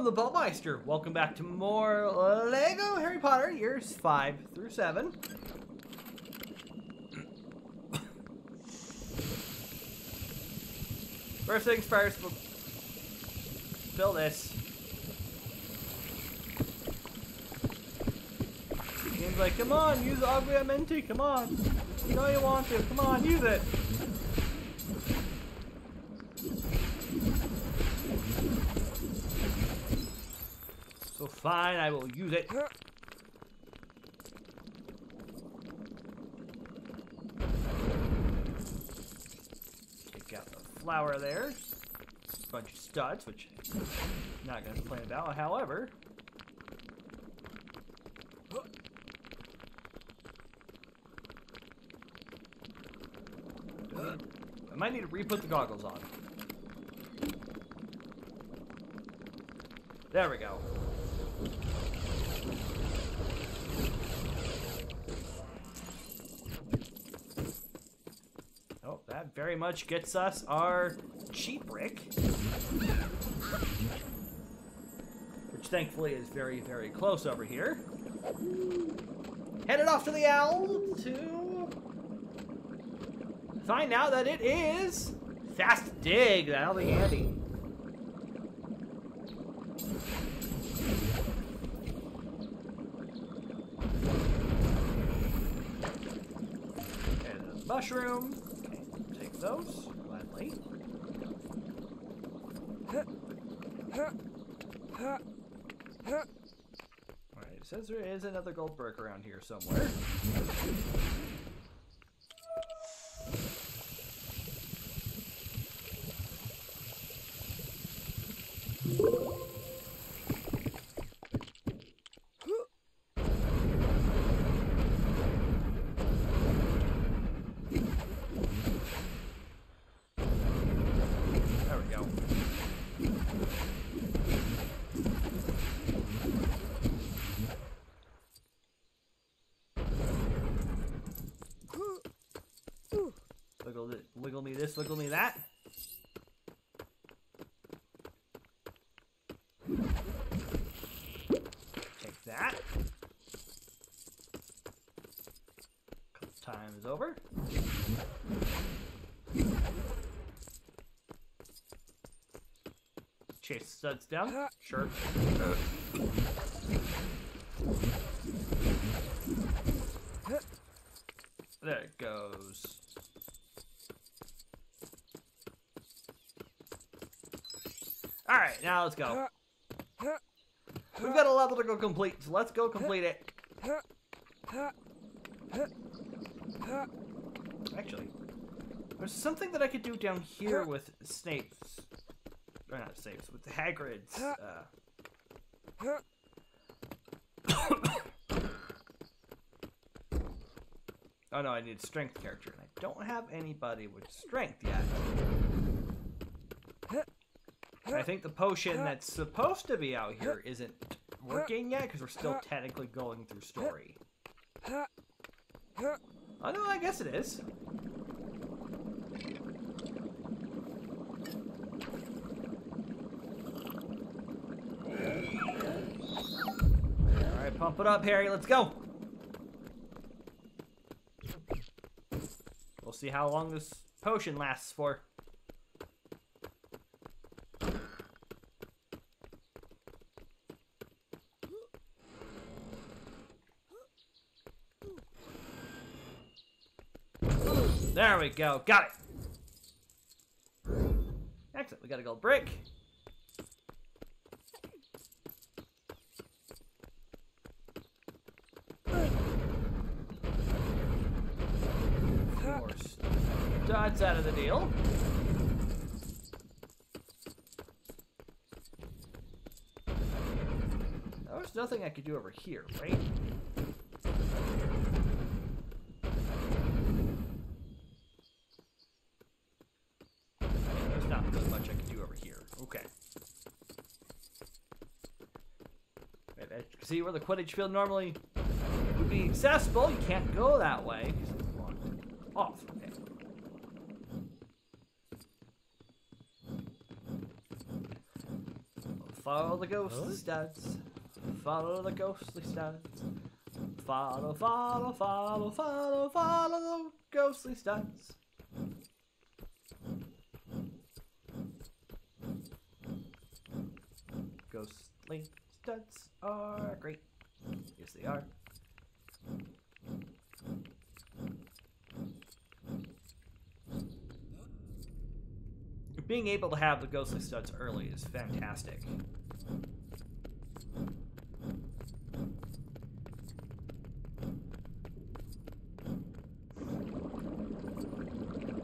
I'm the Baumeister. Welcome back to more LEGO Harry Potter, years 5 through 7. First things first, we'll fill this. Game's like, come on, use Aguamenti, come on. You know you want to, come on, use it. So fine, I will use it. Take out the flour there. A bunch of studs, which I'm not going to complain about. However, I might need to re-put the goggles on. There we go. Oh, that very much gets us our cheap brick, which thankfully is very, very close over here. Headed off to the owl to find out that it is Fast Dig. That'll be handy. Mushroom. Okay, take those gladly. Alright, it says there is another gold brick around here somewhere. Wiggle me this, wiggle me that. Take that. Couple times over. Chase studs down. Sure. There it goes. Alright, now let's go. We've got a level to go complete, so let's go complete it. Actually, there's something that I could do down here with Snape's, or not Snape's, with Hagrid's, Oh no, I need a strength character, and I don't have anybody with strength yet. I think the potion that's supposed to be out here isn't working yet, because we're still technically going through story. Oh no, I guess it is. Alright, pump it up, Harry, let's go! We'll see how long this potion lasts for. There we go. Got it. Excellent. We got a gold brick. More studs out of the deal. There's nothing I could do over here, right? See where the Quidditch field normally would be accessible. You can't go that way. Off. Okay. Follow the ghostly stance. Follow the ghostly stance. Follow, follow, follow, follow, follow the ghostly stance. Ghostly stunts are great. Yes, they are. Being able to have the ghostly stunts early is fantastic.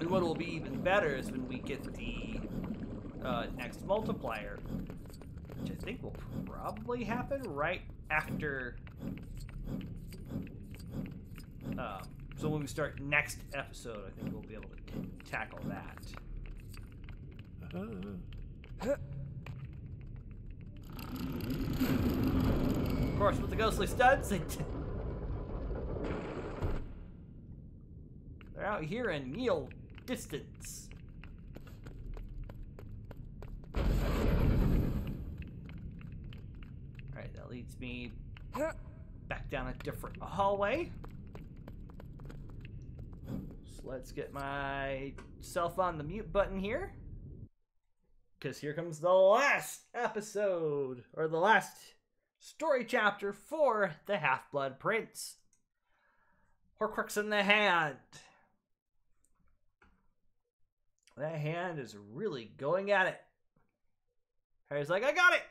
And what will be even better is when we get the next multiplier, which I think will probably happen right after. So when we start next episode, I think we'll be able to tackle that. Of course, with the ghostly studs, they're out here in real distance. Alright, that leads me back down a different hallway. So let's get myself on the mute button here, because here comes the last episode, or the last story chapter for The Half-Blood Prince. Horcrux in the hand. That hand is really going at it. Harry's like, I got it!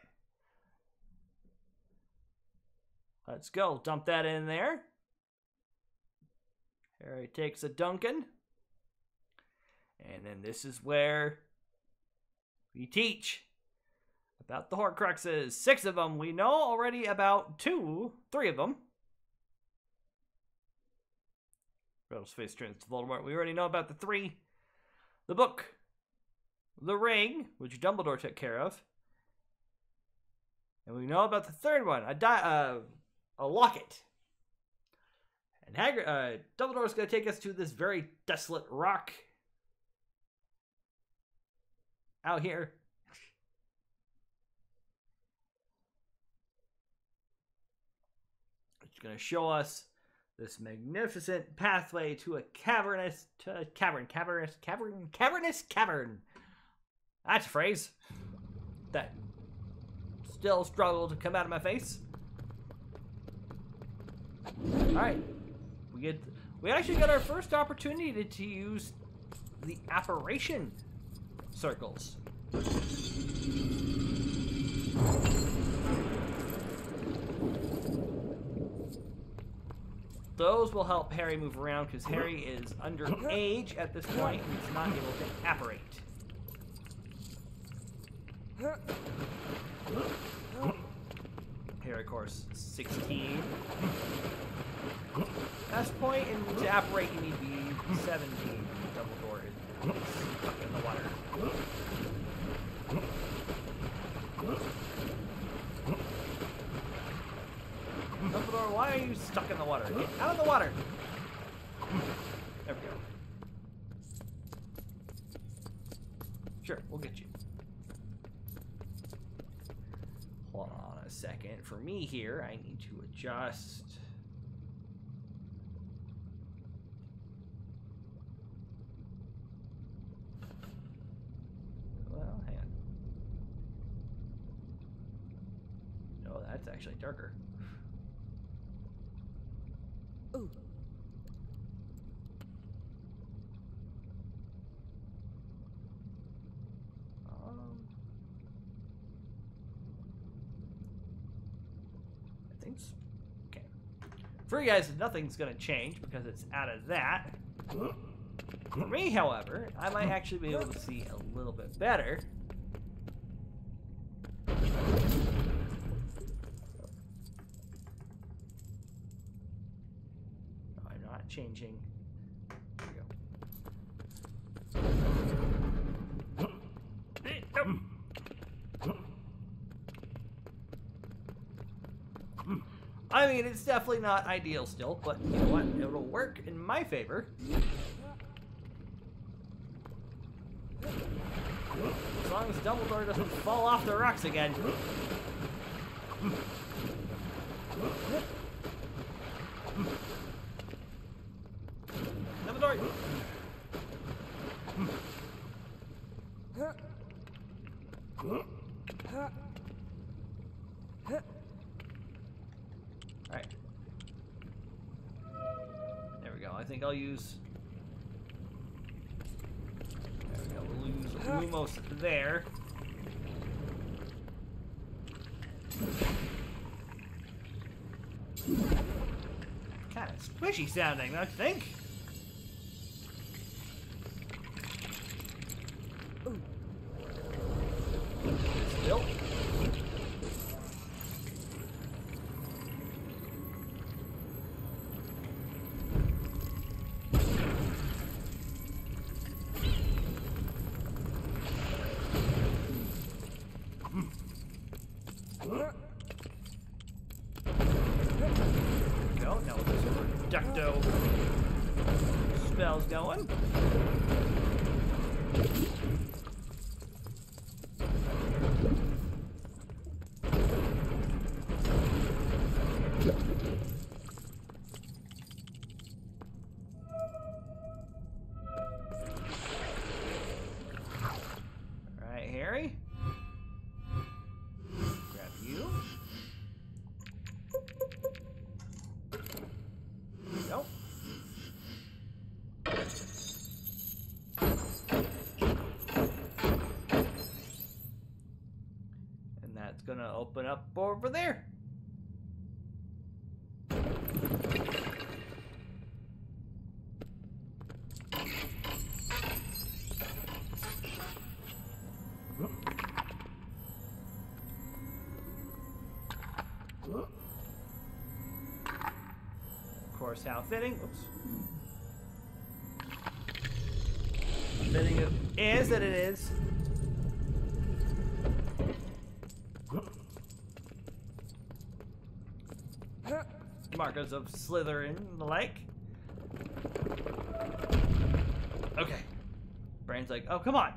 Let's go. Dump that in there. Harry takes a Duncan. And then this is where we teach about the Horcruxes. 6 of them. We know already about 3 of them. Riddle's face turns to Voldemort. We already know about the 3. The book. The ring, which Dumbledore took care of. And we know about the 3rd one. A locket. And Dumbledore's going to take us to this very desolate rock out here. It's going to show us this magnificent pathway to a cavernous cavern. That's a phrase that still struggled to come out of my face. All right, we actually got our first opportunity to use the apparition circles. Those will help Harry move around because Harry is underage at this point and is not able to apparate. Harry, of course, 16. That's point, and to apparate you need to be 17. Dumbledore is stuck in the water. Dumbledore, why are you stuck in the water? Get out of the water! There we go. Sure, we'll get you. Hold on a second. For me here, I need to adjust. That's actually darker. Ooh. I think so. Okay. For you guys, nothing's gonna change because it's out of that. For me, however, I might actually be able to see a little bit better. Changing. There we go. I mean, it's definitely not ideal still, but you know what? It'll work in my favor. As long as Dumbledore doesn't fall off the rocks again. Dumbledore! Alright. There we go. I think I'll use... Lumos there. Kind of squishy sounding, don't you think? Still. Gonna open up over there. Of course, how fitting. Oops. Fitting it is that it is. Markers of Slytherin and the like. Okay. Brain's like, oh, come on.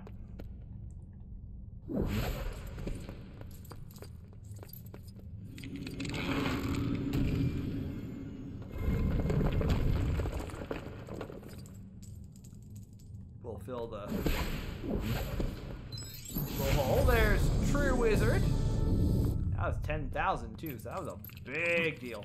We'll fill the hole. There's True Wizard. That was 10,000 too, so that was a big deal.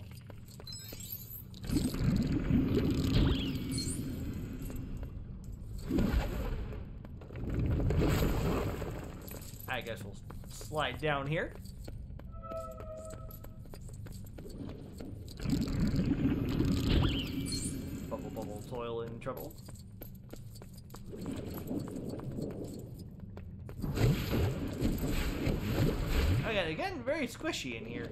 I guess we'll slide down here. Bubble, bubble, toil in trouble. Okay, again, very squishy in here.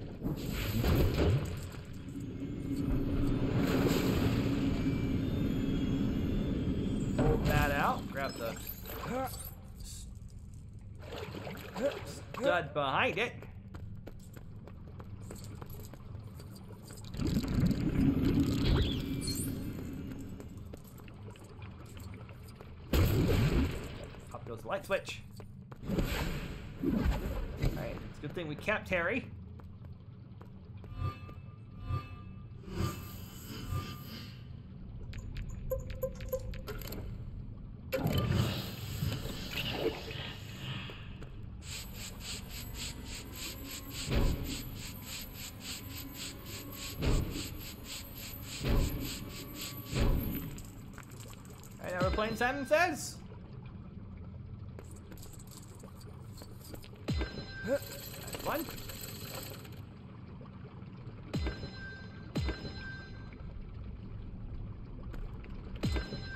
That out, grab the stud behind it. Up goes the light switch. Alright, it's a good thing we kept Harry. Simon Says. One.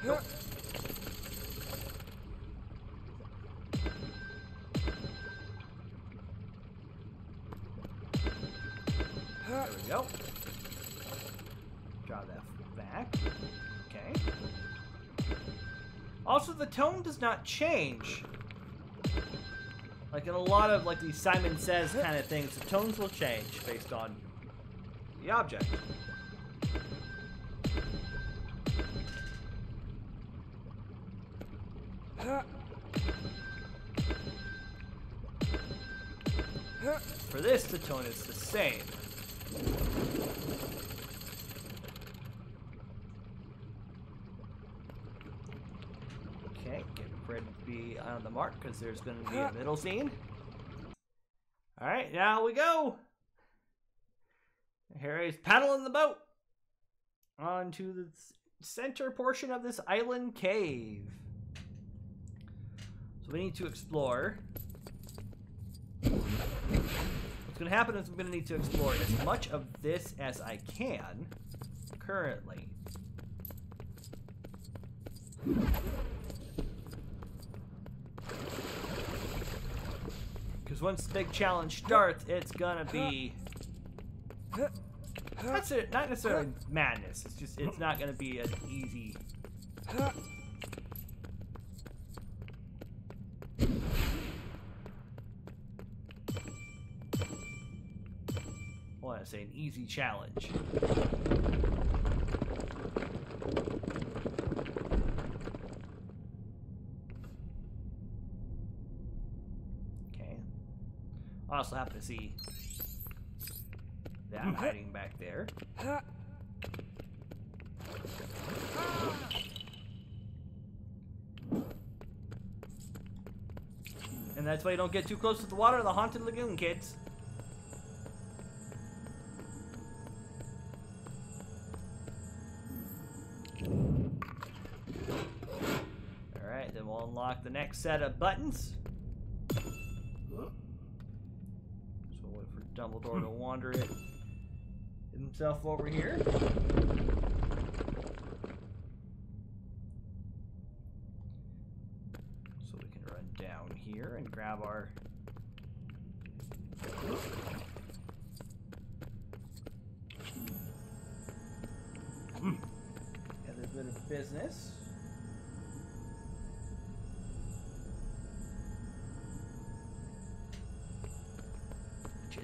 Nope. There we go. Draw that back. Okay. Also, the tone does not change. Like in a lot of like these Simon Says kind of things, the tones will change based on the object. For this, the tone is the same. Okay, get ready to be on the mark, because there's going to be a middle scene. Alright, now we go! Harry's paddling the boat onto the center portion of this island cave. So we need to explore. What's going to happen is I'm going to need to explore as much of this as I can currently. Because once the big challenge starts, it's going to be... Not necessarily madness, it's just, it's not going to be as easy. I want to say an easy challenge. Okay. I also happen to see that hiding back there. And that's why you don't get too close to the water of the Haunted Lagoon, kids. Alright, then we'll unlock the next set of buttons. So we'll wait for Dumbledore to wander it himself over here. So we can run down here and grab our... other bit of business. Which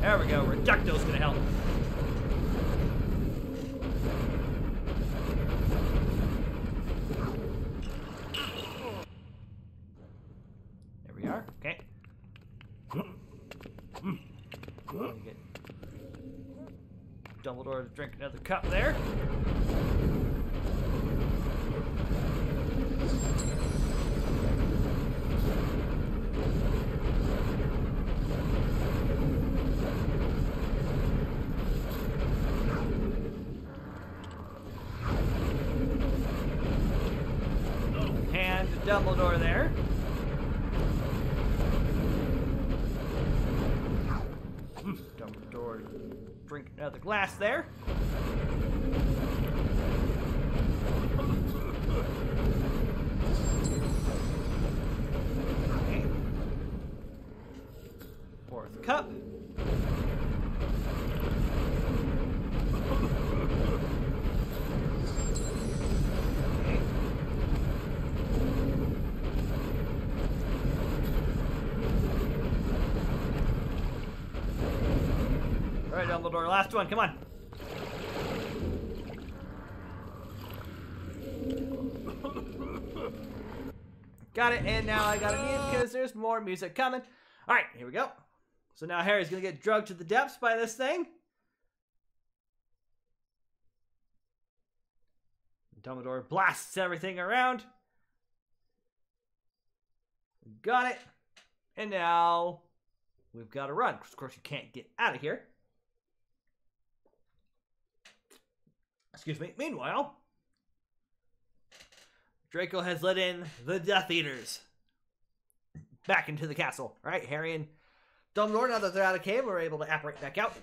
There we go, Reducto's gonna help. There we are, okay. Get Dumbledore to drink another cup there. Dumbledore there. Dumbledore, drink another glass there. Okay. Fourth cup. Dumbledore, last one, come on. Got it, and now I gotta mute because there's more music coming. Alright, here we go. So now Harry's gonna get drugged to the depths by this thing. Dumbledore blasts everything around. Got it. And now we've gotta run. Of course, you can't get out of here. Excuse me. Meanwhile, Draco has let in the Death Eaters back into the castle. All right, Harry and Dumbledore, now that they're out of the cave, are able to apparate back out.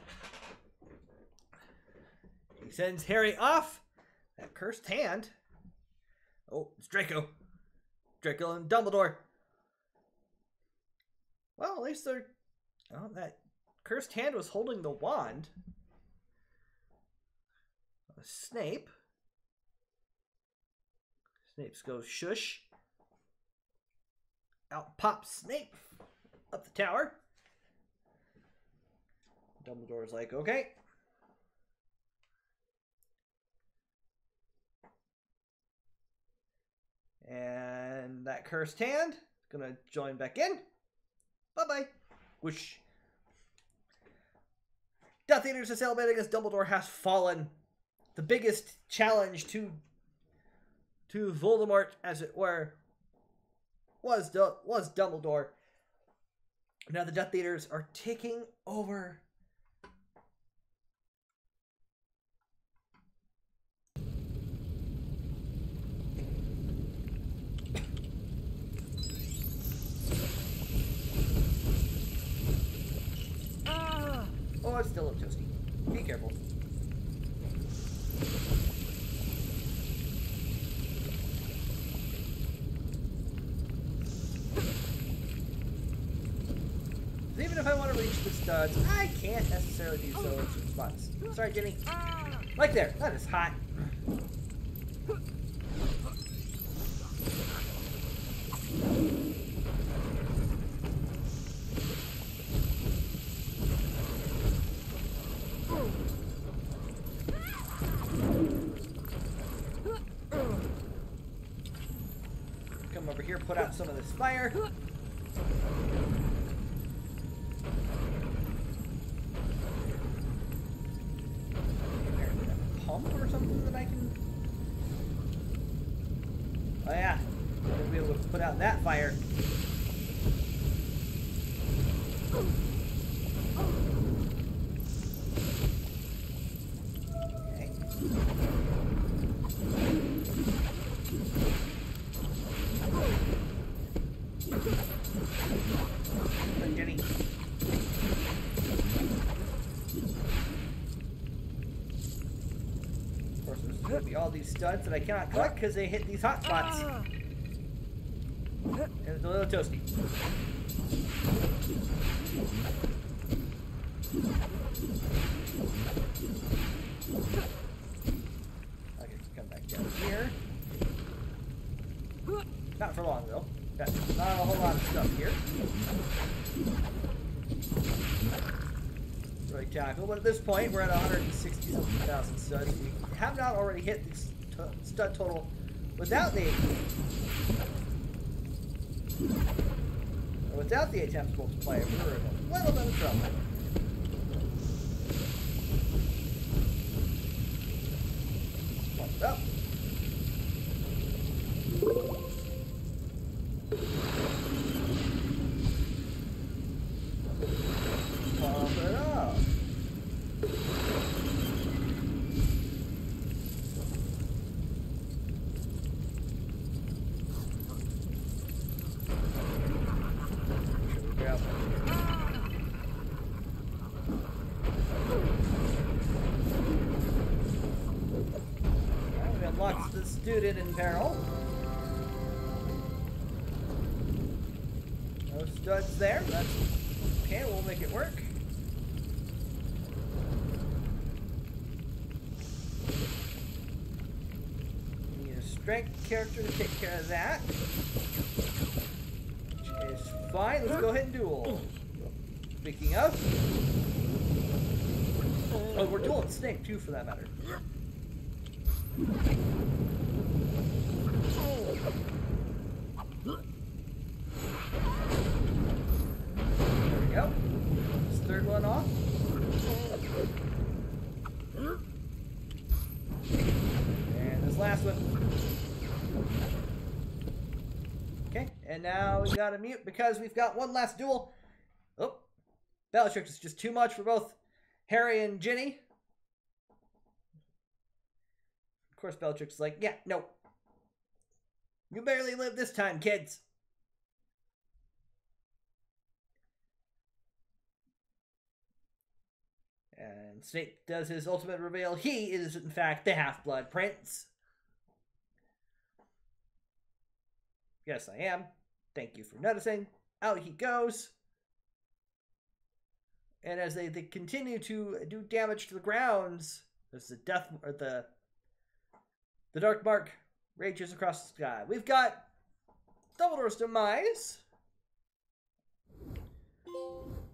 He sends Harry off. That cursed hand. Oh, it's Draco. Draco and Dumbledore. Well, at least they're... Oh, that cursed hand was holding the wand. Snape. Snape goes shush. Out pops Snape up the tower. Dumbledore's like, okay. And that cursed hand is going to join back in. Bye-bye. Whoosh. Death Eaters is celebrating as Dumbledore has fallen. The biggest challenge to Voldemort, as it were, was Dumbledore. Now the Death Eaters are taking over Oh, it's still a toasty. Be careful. Even if I want to reach the studs, I can't necessarily do so in certain spots. Sorry, Jimmy. Like there. That is hot. Put out some of this fire. Apparently a pump or something that I can... Oh yeah, I'll be able to put out that fire. Studs that I cannot collect because they hit these hot spots. And it's a little toasty. I can come back down here. Not for long though. Got not a whole lot of stuff here. Really tackle, but at this point we're at 160,000 studs. We have not already hit these stud total without the attempts multiplier. We're in a little bit of trouble. Pump it up. Pump it up. Student in peril. No studs there. That's okay. We'll make it work. We need a strength character to take care of that. Which is fine. Let's go ahead and duel. Speaking of, oh, we're dueling Snape too, for that matter. There we go. This third one off. And this last one. Okay, and now we've got to mute because we've got one last duel. Oh, Bellatrix is just too much for both Harry and Ginny. Of course, Bellatrix is like, yeah, no. You barely live this time, kids. And Snape does his ultimate reveal. He is, in fact, the Half-Blood Prince. Yes, I am. Thank you for noticing. Out he goes. And as they continue to do damage to the grounds, there's the death or the Dark Mark rages across the sky. We've got Dumbledore's demise.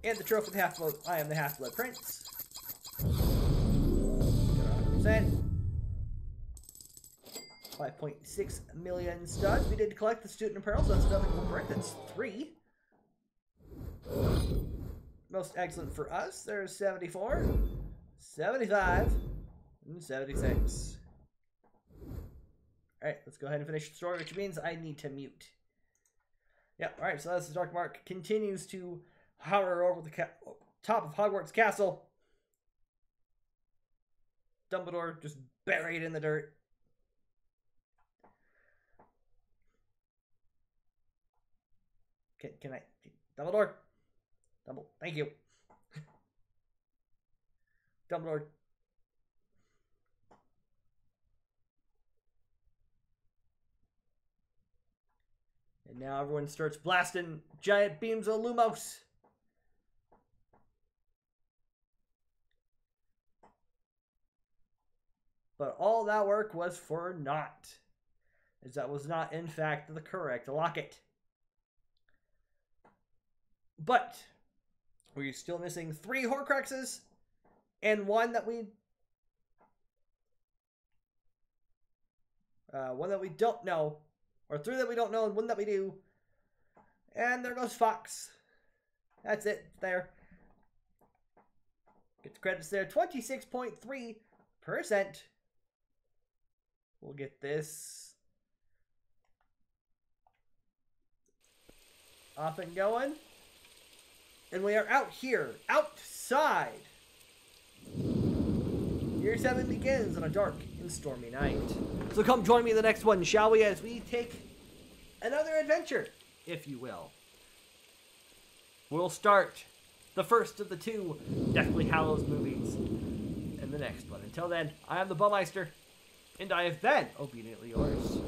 And the trophy of the Half-Blood. I am the Half-Blood Prince. Got 100%. 5.6 million studs. We did collect the student apparel, so that's another cool brick. That's 3. Most excellent for us. There's 74, 75, and 76. All right, let's go ahead and finish the story, which means I need to mute. Yep, all right, so as the Dark Mark continues to hover over the top of Hogwarts Castle, Dumbledore just buried in the dirt. Can I? Dumbledore? Dumbledore, thank you. Dumbledore. And now everyone starts blasting giant beams of Lumos. But all that work was for naught, as that was not, in fact, the correct locket. But we're still missing 3 Horcruxes and one that we don't know, or 3 that we don't know and 1 that we do. And there goes Fox. That's it. There. Get the credits there. 26.3%. We'll get this up and going. And we are out here, outside. Year 7 begins on a dark and stormy night. So come join me in the next one, shall we? As we take another adventure, if you will. We'll start the first of the 2 Deathly Hallows movies in the next one. Until then, I am the Baumeister, and I have been obediently yours.